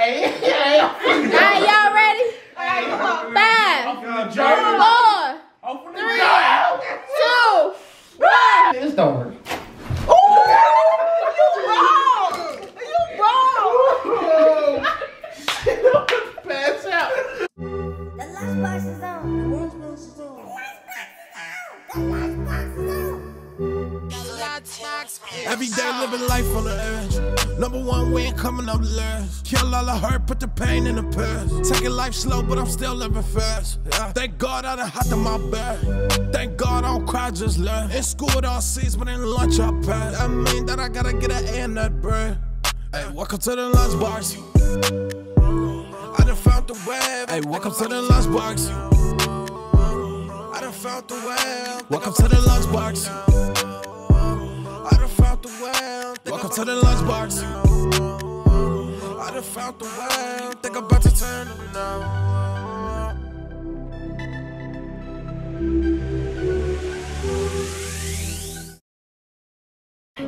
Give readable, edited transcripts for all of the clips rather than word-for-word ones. Hey, y'all ready? 5, 4, 3, 2, 1. This don't work. Ooh, you wrong. You wrong. Shit, I'm gonna pass out. The lunch box is on. The lunch box is on. The lunch box is on. The lunch box is on. Every day living life on the edge. #1, we ain't coming up last. Kill all the hurt, put the pain in the past. Taking life slow, but I'm still living fast. Yeah. Thank God I done hopped in my bed. Thank God I don't cry, just learn. In school it all C's, but in lunch I pass. I mean that I gotta get an A in that bread. Hey, welcome to the lunch box. I done found the web. Hey, welcome to the lunch box. I done found the web. Welcome to the lunch box. I done found the web. Welcome to the lunch box. I done found the way. Think I'm about to turn it now.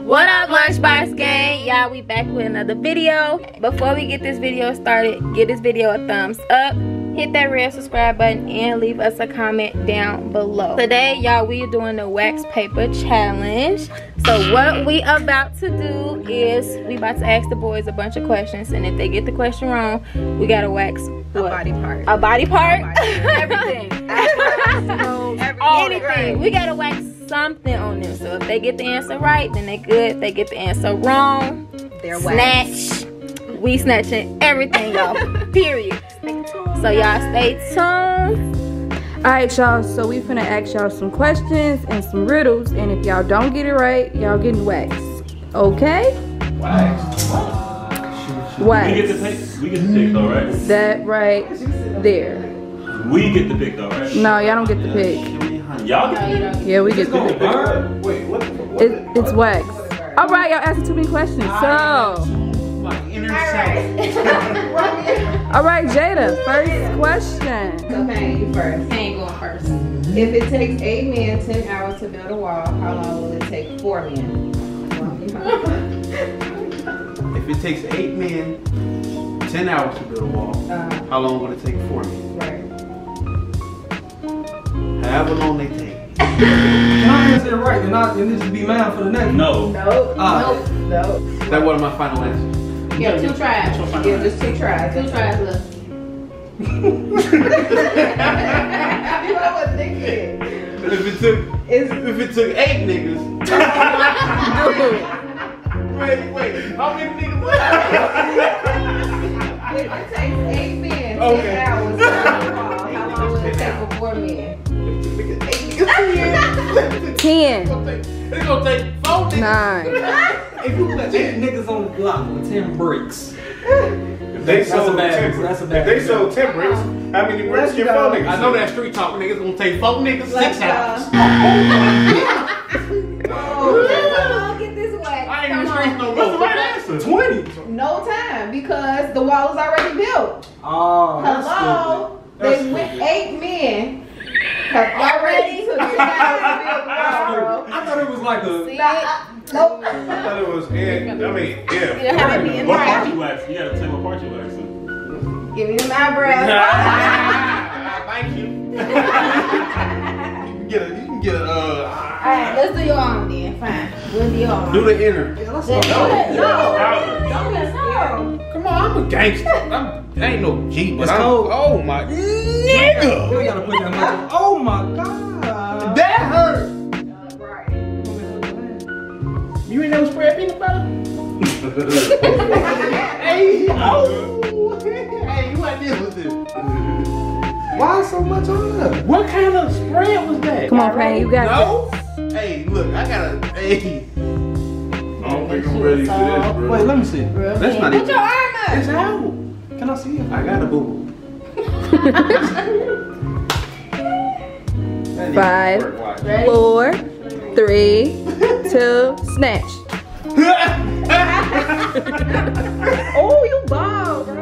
What up, Lunchbox gang? Y'all, we back with another video. Before we get this video started, give this video a thumbs up. Hit that red subscribe button and leave us a comment down below. Today, y'all, we are doing the wax paper challenge. So what we about to do is we about to ask the boys a bunch of questions, and if they get the question wrong, we gotta wax a body part. A body part? A body part. Everything. Everything. Anything. We gotta wax something on them. So if they get the answer right, then they good. If they get the answer wrong, they're waxed. We snatching everything, y'all. Period. So y'all stay tuned. Alright, y'all, so we finna ask y'all some questions and some riddles, and if y'all don't get it right, y'all getting waxed. Okay? Waxed. Waxed. We get to pick though, right? That right there. We get to pick though, right? No, y'all don't get to pick. Y'all get to pick? Yeah, we get to pick. Wait, what? It's waxed. Alright, y'all asking too many questions, so... my inner self. All right, Jada, first question. Okay, you first. I ain't going first. If it takes 8 men 10 hours to build a wall, how long will it take 4 men? If it takes 8 men 10 hours to build a wall, how long will it take 4 men? Right. However long they take. Not answer right, and this will be mine for the next. No. No. No. That wasn't my final answer. Yeah, 2 tries. Yeah, just 2 tries. 2 tries left. You know what nigga if it took 8 niggas. Wait, how many niggas left? If it takes 8 men, 10 hours, how long would it take for 4 men? If it took 8 niggas, 10. It's gonna take 4 niggas. 9. If you put 10 niggas on the block with 10 bricks, if they sold 10 bricks, if they sold 10 bricks, how many bricks you 4 niggas? I know that street talk niggas gonna take 4 niggas, 6 hours. Oh, get this way. I ain't even no what's the right answer? 20. No time because the wall is already built. Oh, hello. They went 8 men. Already took 2 hours to build the wall. I thought it was like a. See, nope. I thought it was. Yeah, I mean, yeah. What part you wax? You gotta tell me what part you wax. Give me the eyebrows. Thank you. You can get a. Alright, let's do your arm then. Fine. We'll do your arm. Do the inner. Yeah, let's No. Come on, I'm a gangster. I ain't no G, but oh my nigga! We gotta put that on. Oh my god! That hurt! You ain't never spread peanut butter? Hey! Oh! Hey, you ain't dealing with this. Why so much on that? What kind of spread was that? Come on, Payne, you got it. No? Hey, look, I gotta. Hey. I don't think I'm ready for this, bro. Wait, let me see. That's not even. Put your arm up! It's out! Can I see it? I got a boo. 5, 4, 3, 2, snatch. Oh, you bald, bro.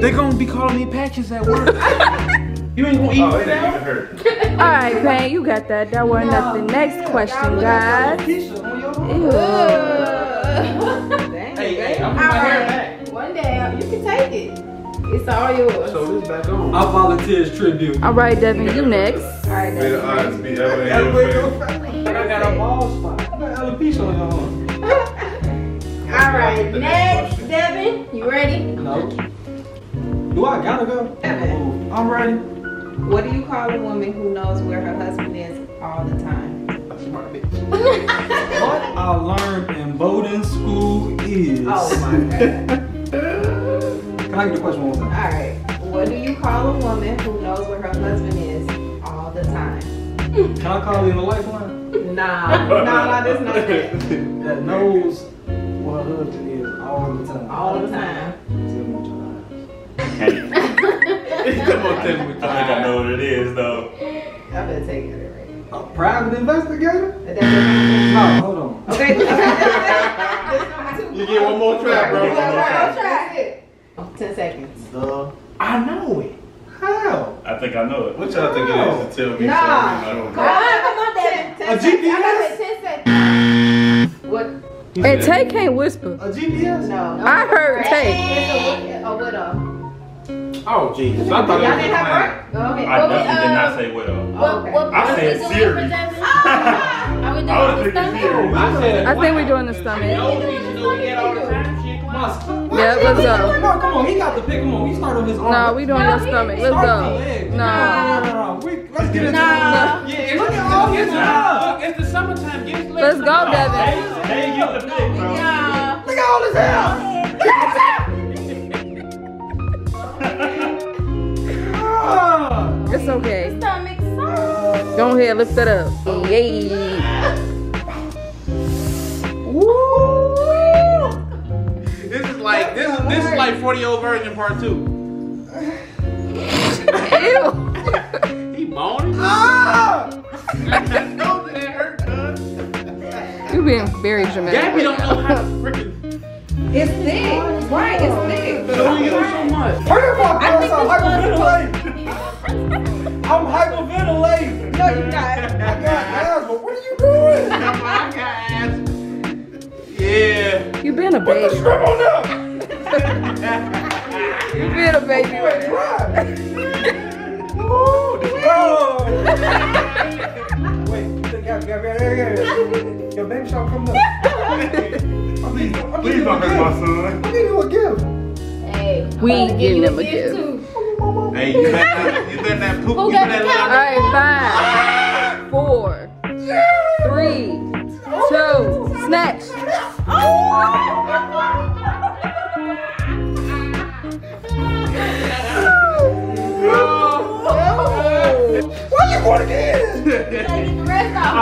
They're gonna be calling me patches at work. You ain't gonna eat that. Alright, Payne, you got that. That wasn't nothing. Next question, guys. Ew. It's all yours. So this back on. I volunteer's tribute. All right, Devin, you next. All right, Devin. I got a ball spot. I got alopecia on your arm. All right, next, Devin. You ready? No. Do I gotta go? Devin. I'm ready. What do you call a woman who knows where her husband is all the time? A smart bitch. What I learned in boarding school is. Oh my God. I get the question one more time. Alright. What do you call a woman who knows where her husband is all the time? Can I call you in a lifeline? Nah, that's not that. That knows where her husband is all the time. All the time. Tell me what I think I know what it is, though. I better take it right. A private investigator? No, hold on. Okay. You get one more try, bro. Try it. 10 seconds. I know it. How? I think I know it. What y'all think it is to tell me? Nah. So I don't know. A GPS? I got it 10 seconds. What? And Tay can't whisper. A GPS? No. I heard Tay. It's a widow. Oh, Jesus. I thought y'all didn't have her? Okay. I definitely did not say widow. I said serious. Are we doing the stomach? I think we're doing the stomach. Yeah, let's go. No, come on, he got the pick. Come on, we start on his arm. No, we doing your stomach. Let's go. No. Let's get it. Yeah, look at all his arm. It's the summertime. Let's go, Devin. Hey, get the pick, bro. Look at all his hair. It's okay. Go ahead, lift it up. Yay. Woo. Like this is like 40-year-old version part 2. Ew. He moaning. You're being very dramatic. Gabby don't know how to freaking. It's thick. Right, it's thick. Don't use so much. Hurry up, I'm hyperventilating. I'm hyperventilating. No, you're not. I got asthma. What are you doing? I got asthma. Yeah. You've been a baby. Put the strip on up. You've been a baby. You ain't crying. Woo, the dog. Wait, Gabby. Your baby shall come up. Please don't hurt my son. I'm giving you a gift. Hey. We ain't giving him a gift. Hey, you better not poop. All right, 5, 4, 3, 2, snatch. Why you want to get it? I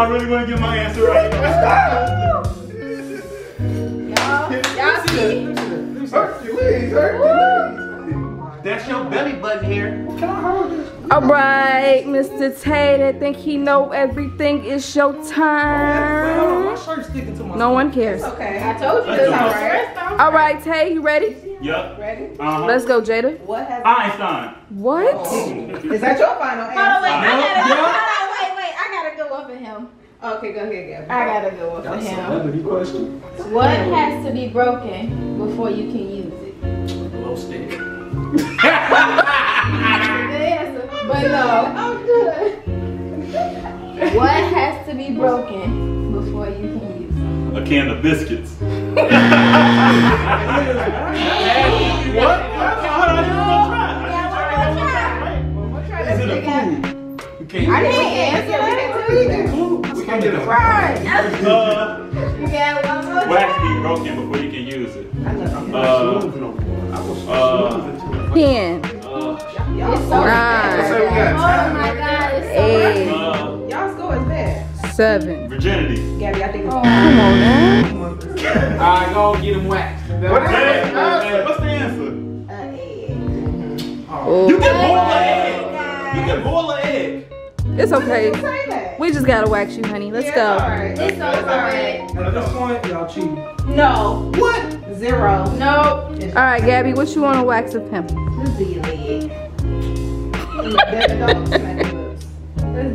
really want to get my answer right. Y'all see? Hercules. That's your belly button here. Can I hold this? All right, Mr. Tate, I think he know everything. It's your time. My shirt's sticking to my. No one cares. It's okay, I told you this already. All right, Tay, you ready? Yep. Ready? Let's go, Jada. What has Einstein? What? Oh. Is that your final answer? Hold on, wait, I gotta go up in him. Okay, go ahead, Gabby. I gotta go up in him. What has to be broken before you can use it? A little stick. But no, I'm good. What has to be broken before you can use it? A can of biscuits. What? Is it a food? I didn't answer. We can't get a food. What has to be broken before you can use it? Pen. Y'all score is bad. 7. Virginity. Gabby, I think it's bad. Come on, man. Alright, go and get him waxed. What's the answer? An egg. Oh. You can boil an egg. You can boil an egg. It's okay. We just gotta wax you, honey. Let's go. Alright. It's alright. At this point, y'all cheating. No. What? 0. Nope. Alright, Gabby, what you wanna wax a pimp? Let's do your leg. Let's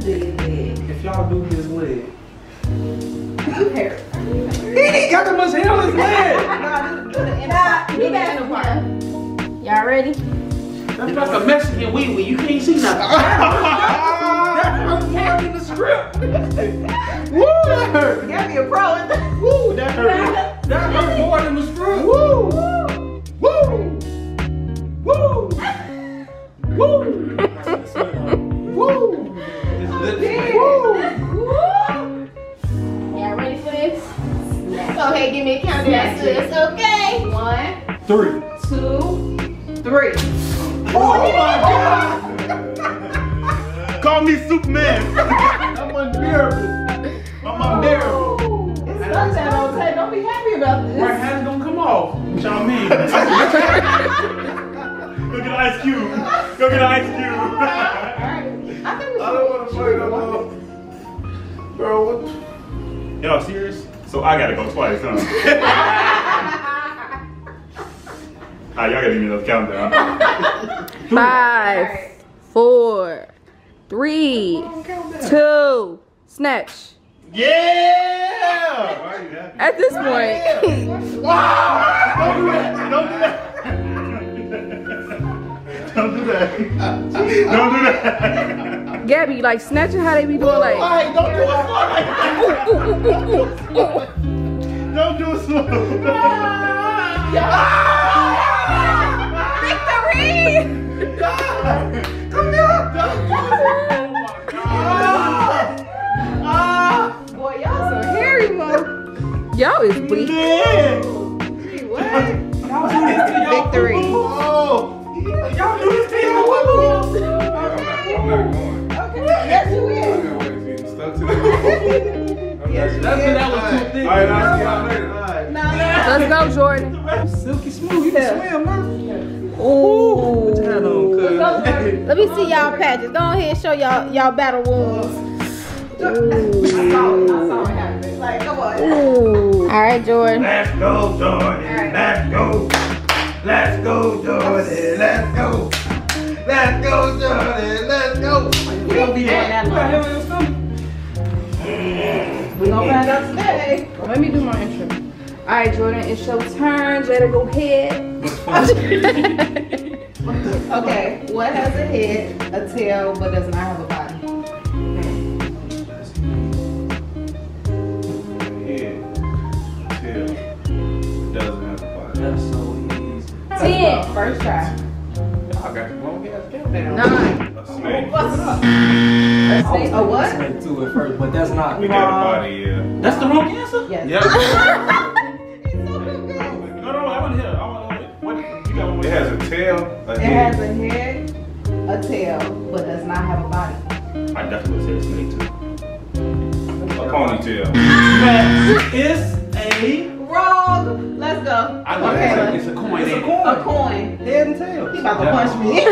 do your leg. If y'all do his leg. You hair. He ain't got that much hair on his leg. Nah, do the inner part. Y'all ready? That's like a Mexican wee-wee. You can't see nothing. That's unpacking the script. Woo! That hurt. You gotta be a pro in that. Woo! That hurt. That hurt more than the script. Woo! Woo! Woo! Woo! Woo! Woo! Y'all ready for this? Okay, give me a count down to this. Okay. 1, 3, 2, 3. Oh my God! Call me Superman. I'm unbearable. I'm unbearable. It's sunshine all day. Don't be happy about this. My hat's gonna come off. What y'all mean? Go get an Ice Cube. Go get an Ice Cube. All right. I think we should. I don't want to play no more. Bro, what? Y'all serious? So I gotta go twice, huh? Alright, y'all gotta give me another countdown. 5, 4, 3, 2, snatch. Yeah! Why are you happy? At this point. Wow! Don't do that! Don't do that! Don't do that! Don't do that! Gabby, like snatching how they be doing, like. Right, don't do it slow! Don't do it slow! Ah! Victory! God! Come here! Ah! Boy, y'all so hairy, mo. Y'all is weak. Gee, what? Victory. Y'all do this thing on whoop-whoop. Okay. I'm not going. Okay. Yes, you is. Yes, you is. Alright, I'll see y'all later. Let's go, Jordan. Silky smooth. You can swim, man. Ooh. Put your hand on, cuz. Let me see y'all patches. Go ahead and show y'all battle wounds. I saw it happen. Like, come on. Ooh. All right, Jordan. Let's go, Jordan. Right. Let's go. Let's go, Jordan. Let's go. Let's go, Jordan. Let's go. We don't be doing that much. We're gonna find out today. Let me do my intro. All right, Jordan, it's your turn. Jada, go ahead. Okay, what has a head, a tail, but does not have a body? Head, tail, doesn't have a body. That's so easy. 10. First try. I got the wrong half down. 9. A snake. A snake. A what? A snake too at first, but that's not. We got a body, yeah. That's the wrong answer? Yes. Yep. It has a tail, a head. It has a head, a tail, but does not have a body. I definitely say a snake too. A ponytail. That is a wrong. Let's go. I know okay. It's a coin. It's a coin. A coin. Head and tail. He about to punch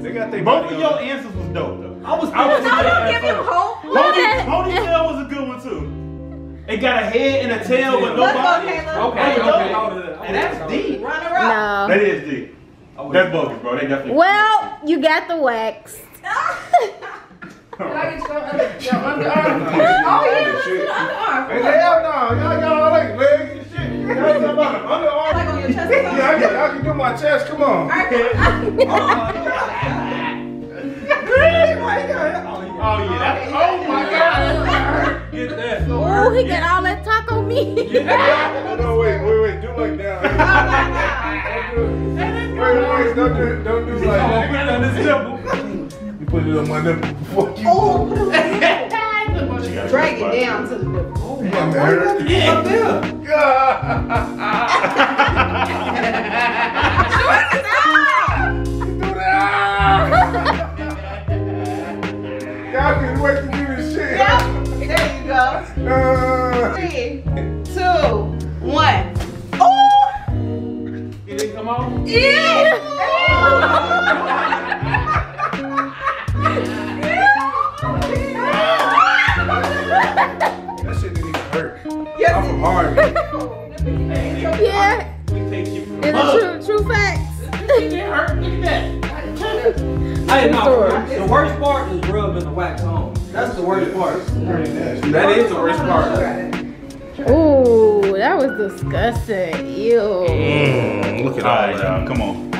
me. Both of your answers was dope though. I was don't give him hope. Ponytail was a good one too. It got a head and a tail, but no body. Okay. And that's deep. Run around. No. That is deep. That's bogus, bro. They definitely. Well, you got the wax. Can I get your underarm? Oh yeah, your underarm. Hell no, y'all got all that legs and shit. Underarm. Like on your chest. Yeah, I can do my chest. Come on. Oh my God. Get that. Oh, he got all that taco meat. Get that. No, wait. Do like that. Wait. Don't do like that. You put it on my nipple before you. Oh, drag it down to the nipple. Oh, my God. Y'all can wait to do this shit. Yeah. There you go. 3, 2, 1. Oh! It didn't come off? Yeah! That shit didn't even hurt. Yes. I'm from Harvard. Yeah. We take you from it's a true fact. This shit didn't hurt. Look at that. I didn't know. The worst part is rubbing the wax home. That's the worst part. That is the worst part. Ooh, that was disgusting. Ew. Look at all that. Come on.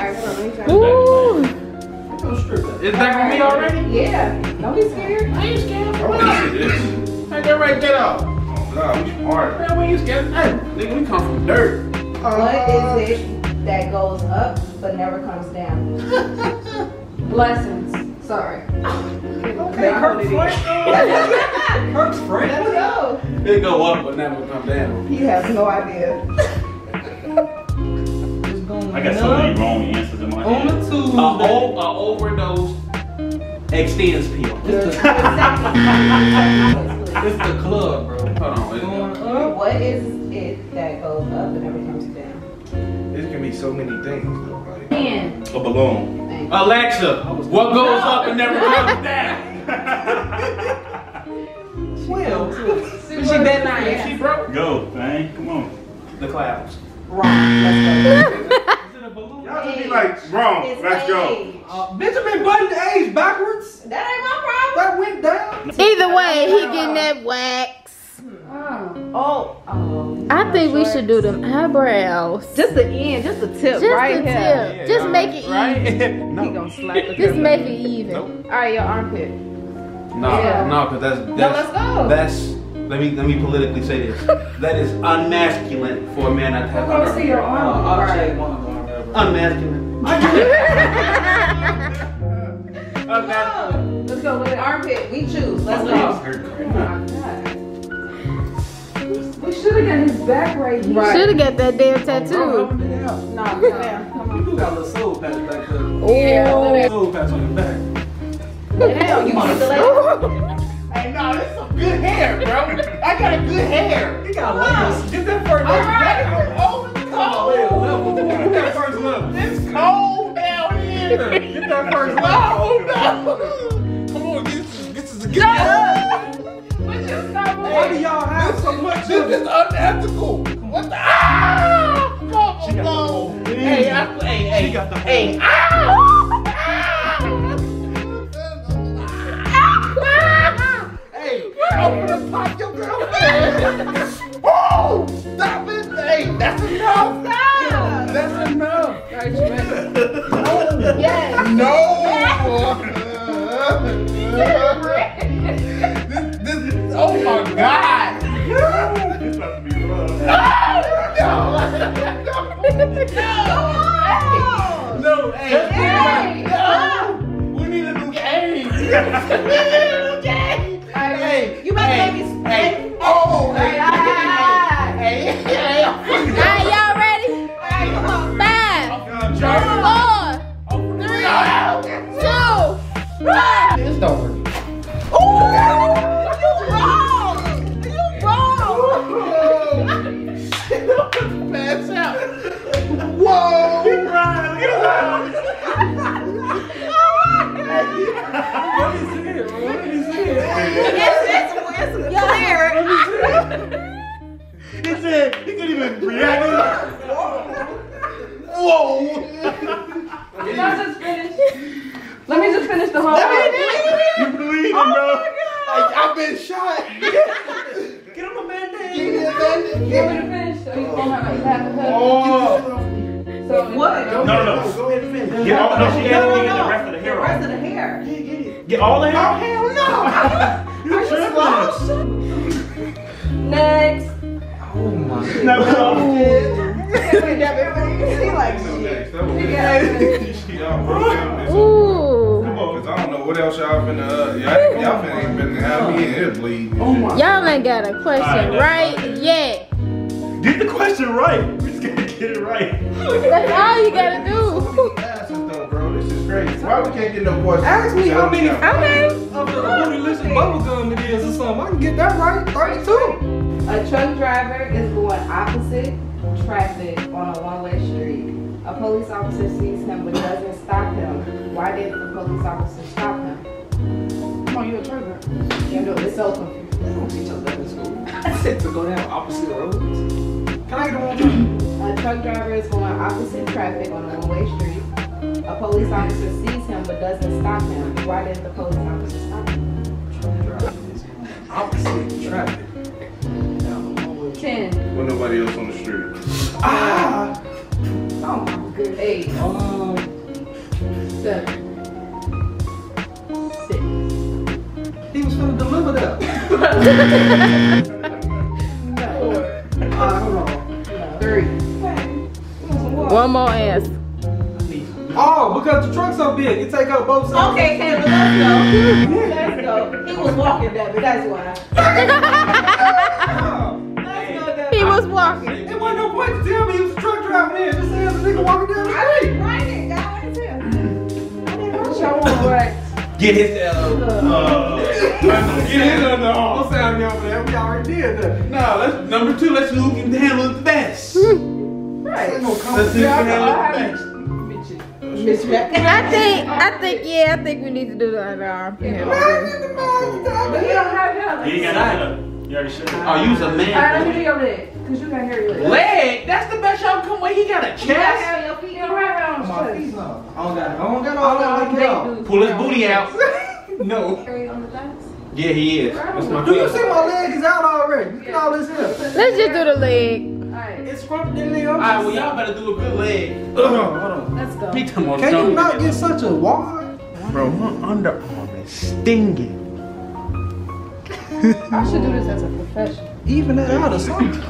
Is that gonna be already? Yeah. Don't be scared. I ain't scared. I wanna see this. Hey, that right, get out. Oh, God, you hard. Man, we ain't scared. Hey, nigga, we come from dirt. What is it that goes up but never comes down? Blessings. Sorry. Okay, Kirk's friend. Kirk's friend. Let's go. It go up but never come down. You have no idea. I got so many wrong answers in my head. An overdose extends people. It's the club, bro. Hold on. What is it that goes up and never comes down? It can be so many things. Like a balloon. Alexa, what goes up and never comes down? She broke. Go, man. Come on. The clouds. Wrong. Y'all just be like, wrong, let's go. Benjamin Button's age backwards? That ain't my problem. That went down. Either way, he getting that wax. I think we should do them eyebrows. Just the end, just the tip, right? Just the tip. Yeah, just make it even. He gonna slap the tip. Just make it even. Nope. Alright, your armpit. No, because that's let me politically say this. That is unmasculine for a man not to have underarm. I see your arm. Unmasculine. Unmasculine. Let's go with the armpit. We choose. Let's go. We should have got his back right here. Should have got that damn tattoo. You do got a little soul patch back there. Yeah, soul patch on the back. Hell, you want to Hey, no, this is some good hair, bro. I got a good hair. You got levels. Get that first level. Get that first level. It's cold down here. Get that first level. Oh, no. Come on, get this. What you talking about? Why do y'all have so much? This is unethical. What the? Ah! Come on, no. Hey. She got the hey. Ah! Open up, pop your girl. Whoa! Stop it! Hey, that's enough! Stop. That's enough! Guys, no! Yes! No! This oh my God! This about to be rough. No! Hey! No! We need a new game! You about to make me spit. Oh, hey. Alright, y'all ready? 5, 4, 3, 2, 1. This don't work. You wrong. Pass out. Whoa. You crying. What is it? He said he couldn't even react. Whoa! Let's just finish. Let me just finish the whole thing. You bleeding, bro. Like, I've been shot. Get him a bandage. Get him a bandage. So he's gonna have to hug. So what? No. Go ahead and finish. Get all the rest of the hair. Get all the hair? Oh, hell no. You're tripping. Next. Oh my God. I don't know what else y'all finna. Y'all ain't been have me in here bleeding. Y'all ain't got a question right yet. Get the question right. We just gotta get it right. That's all you gotta do. This is crazy. Why we can't get no questions? Ask me how many of the delicious bubblegum it is or something. I can get that right. 32. A truck driver is going opposite traffic on a one-way street. A police officer sees him but doesn't stop him. Why didn't the police officer stop him? Come on, you're a truck driver. You know, it's so confusing. They don't teach us that in school. I said to go down opposite roads. Can I get a one? A truck driver is going opposite traffic on a one-way street. A police officer sees him but doesn't stop him. Why didn't the police officer stop him? Truck driver is going opposite traffic. 10. With nobody else on the street. Oh my goodness. 8. 7, 6. He was gonna deliver that. Four. 3. One more ass. Oh, because the trunk's so big, it take up both sides. Okay, Kayla, let's go. Let's go. He was walking that, but that's why. He was walking. It wasn't no point to tell me he was truck driving in. Just saying the nigga walking down the street. Right, God, what the hell? What y'all want? Get his get his under arm. Don't sound young for that. We already did that. No, let's number 2. Let's see who can handle it the best. Right. Let's see who can handle it the best. I think we need to do the underarm. Yeah. But you don't have hair. You ain't got no hair. You already should. Oh, you was a man. Alright, let me do your leg. Because you got hair your leg. Leg? That's the best y'all come with. He got a chest. You got hair your feet. You don't have hair on his chest. My feet, no. I don't got no. Pull his booty out. No. Are you on the legs? Yeah, he is. Do you see my leg is out already? Look at all this hair. Let's just do the leg. Alright. It's from the leg. Alright, well y'all better do a good leg. Hold on. Let's go. Can you not get such a wad? Bro, my underarm is stinging. I should do this as a profession. Even that out of something. There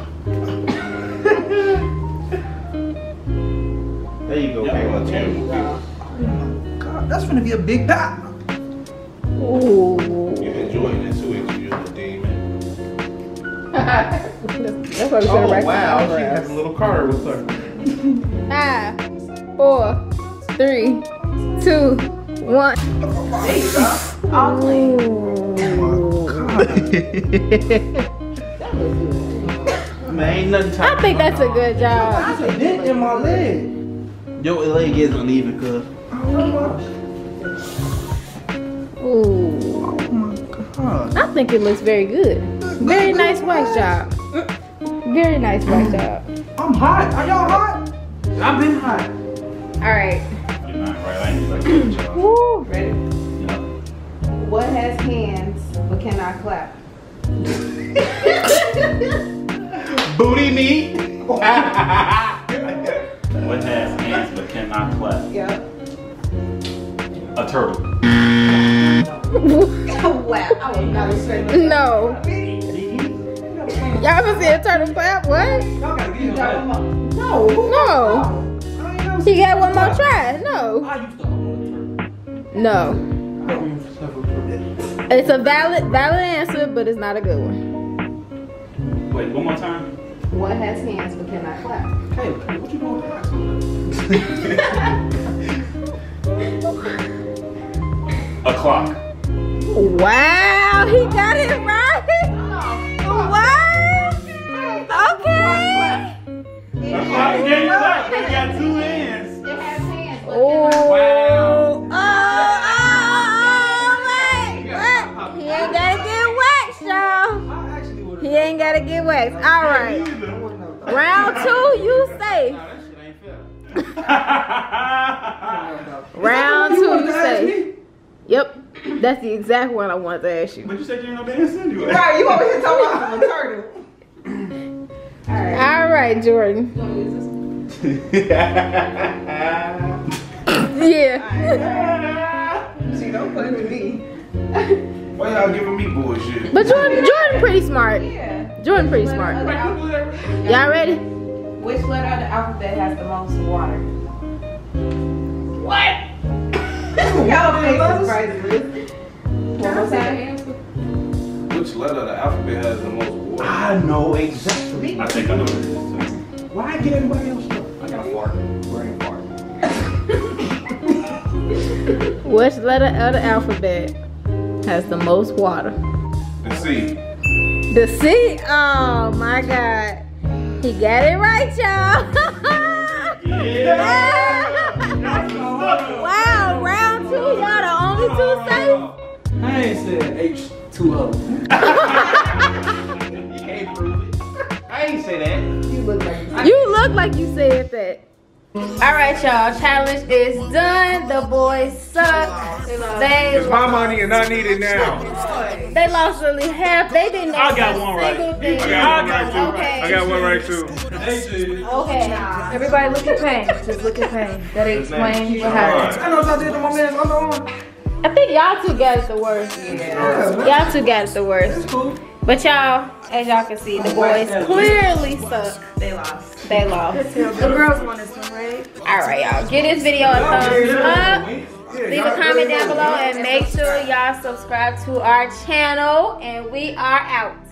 you go, Kayla. Oh God, that's gonna be a big dot. Oh. You enjoying it too if you use the demon. That's what I'm saying, right? Wow, she has a little card with her. 5, 4, 3, 2, 1. All clean. Oh my God. That was good. Man, ain't nothing. I think that's a good job. That's a dent in my leg. Your leg isn't leaving, cuz. Oh my God. I think it looks very good. Very nice wax job. Very nice wax job. I'm hot. Are y'all hot? I've been hot. Alright. You're not right. I ain't like that job. Woo. Ready? Yeah. What has hands but cannot clap? Booty meat. What has hands but cannot clap? Yep. A turtle. Wow. I was not expecting that. No. Y'all ever see a turtle clap? What? No. No. She got one more try. No. No. It's a valid answer, but it's not a good one. Wait, one more time. What has hands but cannot clap? Hey, what you doing with that? A clock. Wow, he got it right. Wow. Okay. It got 2 hands. It has hands. Oh. Wow. Oh, he ain't gotta get waxed, y'all. He ain't gotta get waxed. All right. Round 2, you safe. Round 2, you safe. Yep. That's the exact one I wanted to ask you. But you said you ain't no dance anyway. Right, you over here talking about a turtle. All right, Jordan. Yeah. See, don't play with me. Why y'all giving me bullshit? But Jordan pretty smart. Yeah. Jordan pretty smart. Y'all ready? Which letter of the alphabet has the most water? What? Which letter of the alphabet has the most water? I know exactly. I think I know what it is. Why get everybody else up? I got a fart. Brain fart. Which letter of the alphabet has the most water? The C. The C? Oh my God. He got it right, y'all. Yeah. Wow, round 2, y'all the only 2 safe? I ain't said H2O. I ain't say that. You look like you said that. Alright y'all, challenge is done. The boys suck. It's my money and I need it now. They lost really half. They didn't have a single thing. I got one right too. Okay. Everybody look at pain. Just look at pain. That explains what happened. I know what I did to my man's other one. I think y'all two got it the worst. Yeah. Y'all two got it the worst. Cool. But y'all, as y'all can see, the boys clearly suck. They lost. They lost. The girls won this one, right? Alright y'all, give this video a thumbs up. Leave a comment down below and make sure y'all subscribe to our channel. And we are out.